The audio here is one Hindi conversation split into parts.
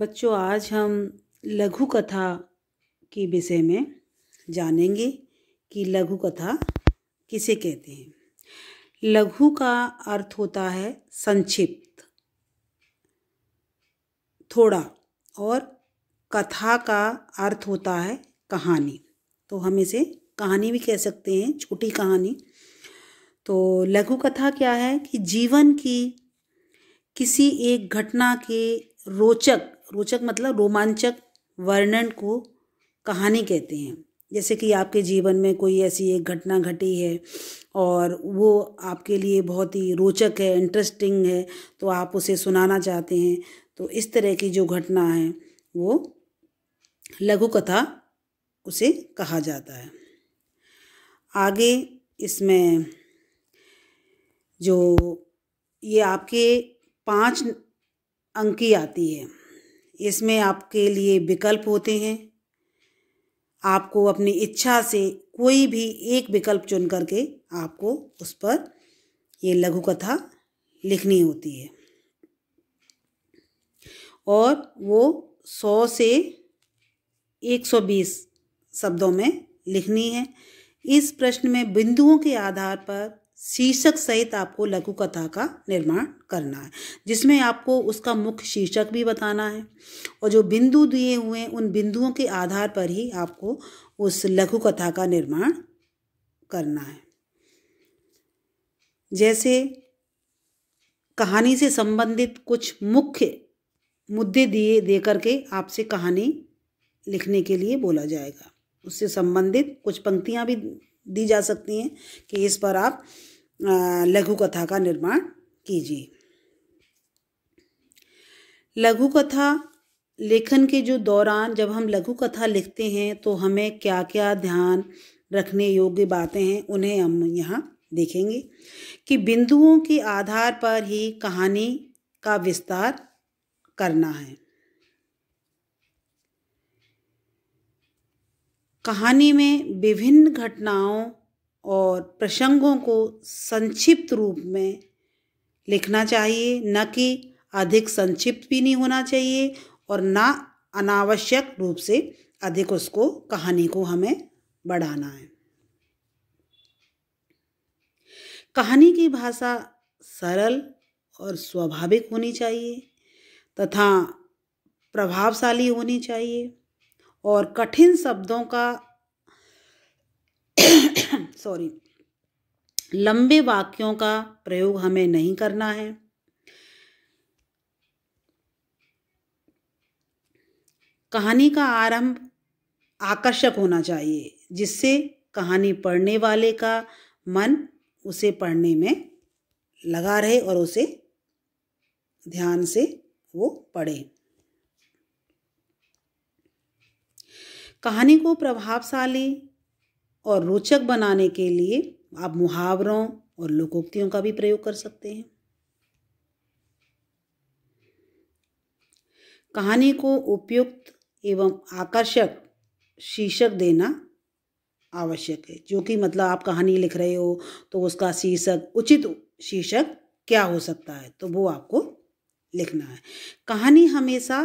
बच्चों, आज हम लघु कथा के विषय में जानेंगे कि लघु कथा किसे कहते हैं। लघु का अर्थ होता है संक्षिप्त, थोड़ा, और कथा का अर्थ होता है कहानी। तो हम इसे कहानी भी कह सकते हैं, छोटी कहानी। तो लघु कथा क्या है कि जीवन की किसी एक घटना के रोचक मतलब रोमांचक वर्णन को कहानी कहते हैं। जैसे कि आपके जीवन में कोई ऐसी एक घटना घटी है और वो आपके लिए बहुत ही रोचक है, इंटरेस्टिंग है, तो आप उसे सुनाना चाहते हैं। तो इस तरह की जो घटना है वो लघु कथा उसे कहा जाता है। आगे इसमें जो ये आपके 5 अंक की आती है, इसमें आपके लिए विकल्प होते हैं। आपको अपनी इच्छा से कोई भी एक विकल्प चुन करके आपको उस पर ये लघु कथा लिखनी होती है, और वो 100 से 120 शब्दों में लिखनी है। इस प्रश्न में बिंदुओं के आधार पर शीर्षक सहित आपको लघु कथा का निर्माण करना है, जिसमें आपको उसका मुख्य शीर्षक भी बताना है, और जो बिंदु दिए हुए हैं उन बिंदुओं के आधार पर ही आपको उस लघु कथा का निर्माण करना है। जैसे कहानी से संबंधित कुछ मुख्य मुद्दे देकर के आपसे कहानी लिखने के लिए बोला जाएगा। उससे संबंधित कुछ पंक्तियाँ भी दी जा सकती हैं कि इस पर आप लघु कथा का निर्माण कीजिए। लघु कथा लेखन के जो दौरान जब हम लघु कथा लिखते हैं तो हमें क्या क्या ध्यान रखने योग्य बातें हैं, उन्हें हम यहाँ देखेंगे कि बिंदुओं के आधार पर ही कहानी का विस्तार करना है। कहानी में विभिन्न घटनाओं और प्रसंगों को संक्षिप्त रूप में लिखना चाहिए, न कि अधिक संक्षिप्त भी नहीं होना चाहिए और ना अनावश्यक रूप से अधिक उसको कहानी को हमें बढ़ाना है। कहानी की भाषा सरल और स्वाभाविक होनी चाहिए तथा प्रभावशाली होनी चाहिए, और कठिन शब्दों का लंबे वाक्यों का प्रयोग हमें नहीं करना है। कहानी का आरंभ आकर्षक होना चाहिए, जिससे कहानी पढ़ने वाले का मन उसे पढ़ने में लगा रहे और उसे ध्यान से वो पढ़े। कहानी को प्रभावशाली और रोचक बनाने के लिए आप मुहावरों और लोकोक्तियों का भी प्रयोग कर सकते हैं। कहानी को उपयुक्त एवं आकर्षक शीर्षक देना आवश्यक है, जो कि मतलब आप कहानी लिख रहे हो तो उसका शीर्षक, उचित शीर्षक क्या हो सकता है, तो वो आपको लिखना है। कहानी हमेशा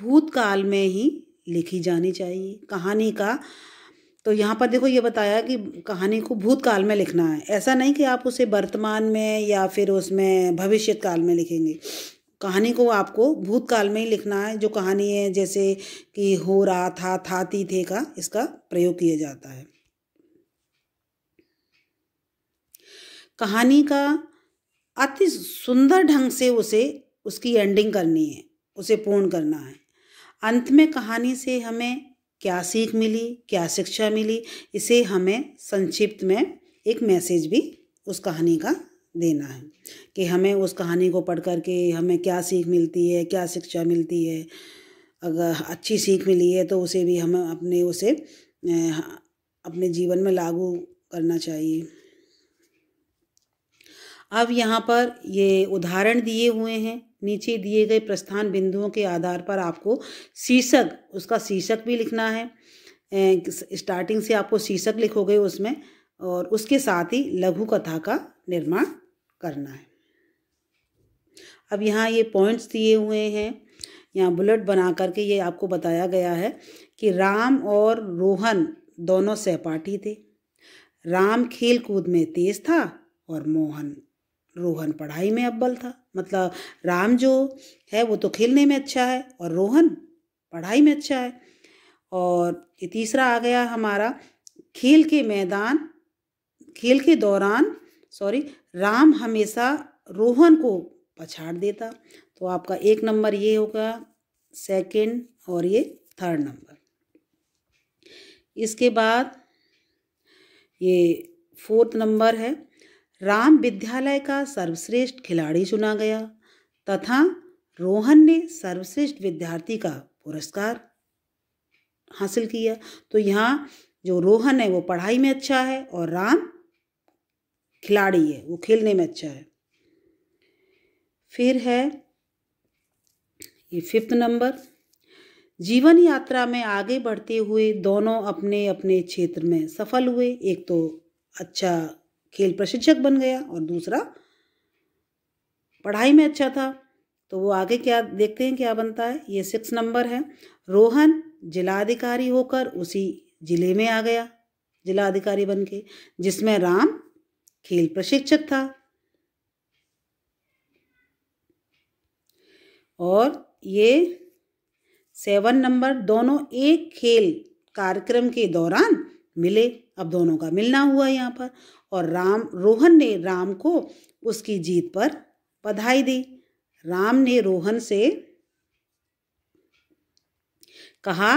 भूतकाल में ही लिखी जानी चाहिए। कहानी का तो यहाँ पर देखो ये बताया कि कहानी को भूतकाल में लिखना है, ऐसा नहीं कि आप उसे वर्तमान में या फिर उसमें भविष्य काल में लिखेंगे। कहानी को आपको भूतकाल में ही लिखना है। जो कहानी है जैसे कि हो रहा था, थाती, थे का इसका प्रयोग किया जाता है। कहानी का अति सुंदर ढंग से उसे उसकी एंडिंग करनी है, उसे पूर्ण करना है। अंत में कहानी से हमें क्या सीख मिली, क्या शिक्षा मिली, इसे हमें संक्षिप्त में एक मैसेज भी उस कहानी का देना है कि हमें उस कहानी को पढ़ कर के हमें क्या सीख मिलती है, क्या शिक्षा मिलती है। अगर अच्छी सीख मिली है तो उसे भी हमें अपने जीवन में लागू करना चाहिए। अब यहाँ पर ये उदाहरण दिए हुए हैं। नीचे दिए गए प्रस्थान बिंदुओं के आधार पर आपको शीर्षक, उसका शीर्षक भी लिखना है। स्टार्टिंग से आपको शीर्षक लिखोगे उसमें, और उसके साथ ही लघु कथा का निर्माण करना है। अब यहाँ ये पॉइंट्स दिए हुए हैं यहाँ बुलेट बना करके ये आपको बताया गया है कि राम और रोहन दोनों सहपाठी थे। राम खेल कूद में तेज था और रोहन पढ़ाई में अव्वल था। मतलब राम जो है वो तो खेलने में अच्छा है और रोहन पढ़ाई में अच्छा है। और ये तीसरा आ गया हमारा खेल के दौरान राम हमेशा रोहन को पछाड़ देता। तो आपका एक नंबर ये होगा सेकंड और ये थर्ड नंबर। इसके बाद ये फोर्थ नंबर है राम विद्यालय का सर्वश्रेष्ठ खिलाड़ी चुना गया तथा रोहन ने सर्वश्रेष्ठ विद्यार्थी का पुरस्कार हासिल किया। तो यहाँ जो रोहन है वो पढ़ाई में अच्छा है और राम खिलाड़ी है, वो खेलने में अच्छा है। फिर है ये फिफ्थ नंबर, जीवन यात्रा में आगे बढ़ते हुए दोनों अपने अपने क्षेत्र में सफल हुए। एक तो अच्छा खेल प्रशिक्षक बन गया और दूसरा पढ़ाई में अच्छा था। तो वो आगे क्या देखते हैं, क्या बनता है। ये सिक्स नंबर है, रोहन जिलाधिकारी होकर उसी जिले में आ गया जिलाधिकारी बन के, जिसमें राम खेल प्रशिक्षक था। और ये सेवन नंबर, दोनों एक खेल कार्यक्रम के दौरान मिले। अब दोनों का मिलना हुआ यहाँ पर, और रोहन ने राम को उसकी जीत पर बधाई दी। राम ने रोहन से कहा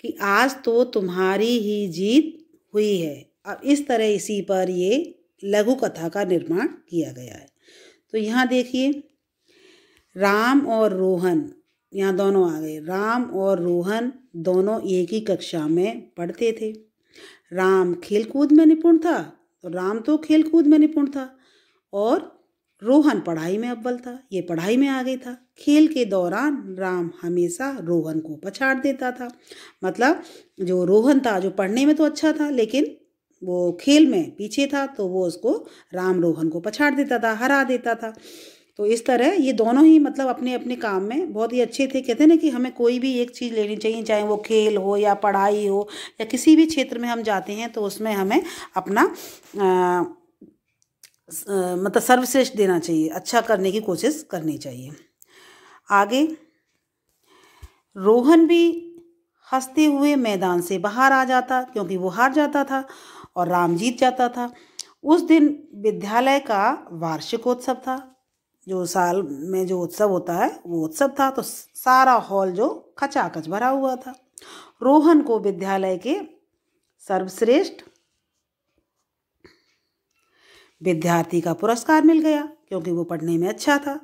कि आज तो तुम्हारी ही जीत हुई है। अब इस तरह इसी पर ये लघु कथा का निर्माण किया गया है। तो यहाँ देखिए राम और रोहन, यहाँ दोनों आ गए। राम और रोहन दोनों एक ही कक्षा में पढ़ते थे। राम खेलकूद में निपुण था, तो राम तो खेलकूद में निपुण था, और रोहन पढ़ाई में अव्वल था, ये पढ़ाई में आगे था। खेल के दौरान राम हमेशा रोहन को पछाड़ देता था। मतलब जो रोहन था, जो पढ़ने में तो अच्छा था लेकिन वो खेल में पीछे था, तो वो उसको राम रोहन को पछाड़ देता था, हरा देता था। तो इस तरह ये दोनों ही मतलब अपने अपने काम में बहुत ही अच्छे थे। कहते हैं ना कि हमें कोई भी एक चीज़ लेनी चाहिए, चाहे वो खेल हो या पढ़ाई हो या किसी भी क्षेत्र में हम जाते हैं, तो उसमें हमें अपना मतलब सर्वश्रेष्ठ देना चाहिए, अच्छा करने की कोशिश करनी चाहिए। आगे, रोहन भी हंसते हुए मैदान से बाहर आ जाता क्योंकि वो हार जाता था और राम जीत जाता था। उस दिन विद्यालय का वार्षिकोत्सव था, जो साल में जो उत्सव होता है वो उत्सव था। तो सारा हॉल जो खचाखच भरा हुआ था। रोहन को विद्यालय के सर्वश्रेष्ठ विद्यार्थी का पुरस्कार मिल गया क्योंकि वो पढ़ने में अच्छा था,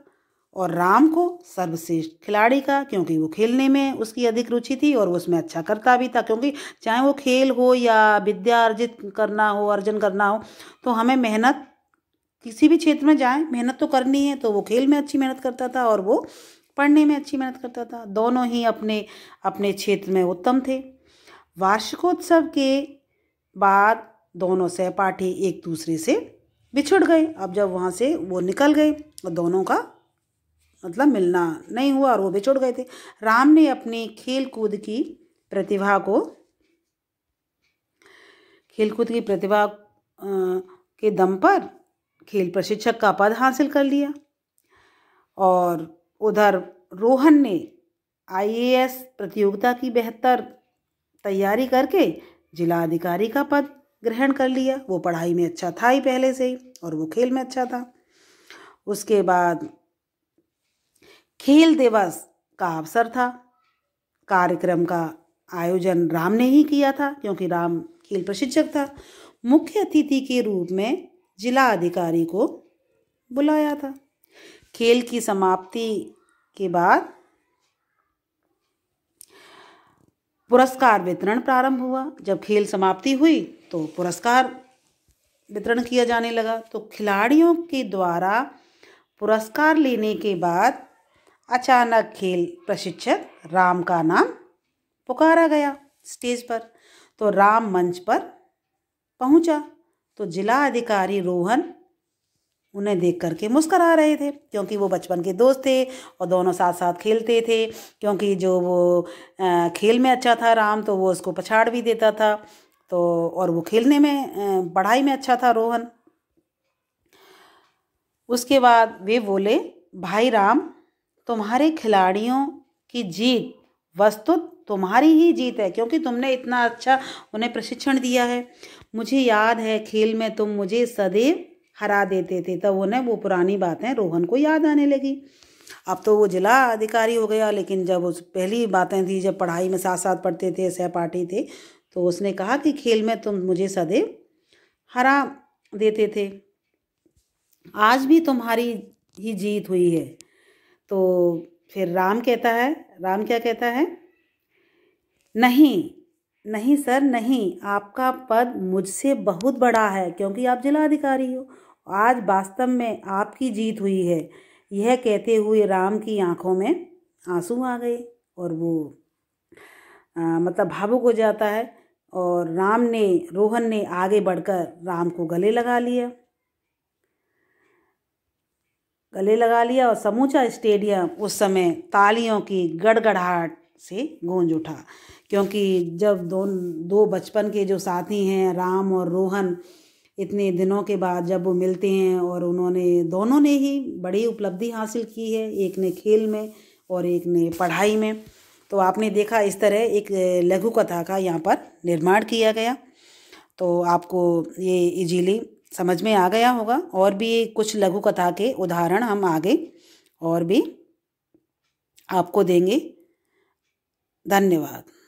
और राम को सर्वश्रेष्ठ खिलाड़ी का, क्योंकि वो खेलने में उसकी अधिक रुचि थी और वो उसमें अच्छा करता भी था। क्योंकि चाहे वो खेल हो या विद्या अर्जन करना हो, तो हमें मेहनत, किसी भी क्षेत्र में जाए मेहनत तो करनी है। तो वो खेल में अच्छी मेहनत करता था और वो पढ़ने में अच्छी मेहनत करता था। दोनों ही अपने अपने क्षेत्र में उत्तम थे। वार्षिकोत्सव के बाद दोनों सहपाठी एक दूसरे से बिछुड़ गए। अब जब वहाँ से वो निकल गए, दोनों का मतलब मिलना नहीं हुआ और वो बिछुड़ गए थे। राम ने अपनी खेलकूद की प्रतिभा के दम पर खेल प्रशिक्षक का पद हासिल कर लिया, और उधर रोहन ने आईएएस प्रतियोगिता की बेहतर तैयारी करके जिलाधिकारी का पद ग्रहण कर लिया। वो पढ़ाई में अच्छा था ही पहले से ही, और वो खेल में अच्छा था। उसके बाद खेल दिवस का अवसर था। कार्यक्रम का आयोजन राम ने ही किया था क्योंकि राम खेल प्रशिक्षक था। मुख्य अतिथि के रूप में जिला अधिकारी को बुलाया था। खेल की समाप्ति के बाद पुरस्कार वितरण प्रारंभ हुआ। जब खेल समाप्ति हुई तो पुरस्कार वितरण किया जाने लगा। तो खिलाड़ियों के द्वारा पुरस्कार लेने के बाद अचानक खेल प्रशिक्षक राम का नाम पुकारा गया स्टेज पर। तो राम मंच पर पहुंचा, तो जिला अधिकारी रोहन उन्हें देख करके मुस्करा रहे थे, क्योंकि वो बचपन के दोस्त थे और दोनों साथ साथ खेलते थे। क्योंकि जो वो खेल में अच्छा था राम, तो वो उसको पछाड़ भी देता था, तो और वो खेलने में पढ़ाई में अच्छा था रोहन। उसके बाद वे बोले, भाई राम, तुम्हारे खिलाड़ियों की जीत वस्तुतः तुम्हारी ही जीत है, क्योंकि तुमने इतना अच्छा उन्हें प्रशिक्षण दिया है। मुझे याद है खेल में तुम मुझे सदैव हरा देते थे। तब उन्हें वो पुरानी बातें रोहन को याद आने लगी। अब तो वो जिला अधिकारी हो गया, लेकिन जब उस पहली बातें थी, जब पढ़ाई में साथ साथ पढ़ते थे, सहपाठी थे, तो उसने कहा कि खेल में तुम मुझे सदैव हरा देते थे, आज भी तुम्हारी ही जीत हुई है। तो फिर राम क्या कहता है, नहीं नहीं सर नहीं, आपका पद मुझसे बहुत बड़ा है, क्योंकि आप जिला अधिकारी हो, आज वास्तव में आपकी जीत हुई है। यह कहते हुए राम की आंखों में आंसू आ गए और वो मतलब भावुक हो जाता है। और रोहन ने आगे बढ़कर राम को गले लगा लिया और समूचा स्टेडियम उस समय तालियों की गड़गड़ाहट से गूंज उठा। क्योंकि जब दो बचपन के जो साथी हैं राम और रोहन, इतने दिनों के बाद जब वो मिलते हैं और उन्होंने दोनों ने ही बड़ी उपलब्धि हासिल की है, एक ने खेल में और एक ने पढ़ाई में। तो आपने देखा इस तरह एक लघु कथा का यहाँ पर निर्माण किया गया। तो आपको ये इजीली समझ में आ गया होगा। और भी कुछ लघु कथा के उदाहरण हम आगे और भी आपको देंगे। धन्यवाद।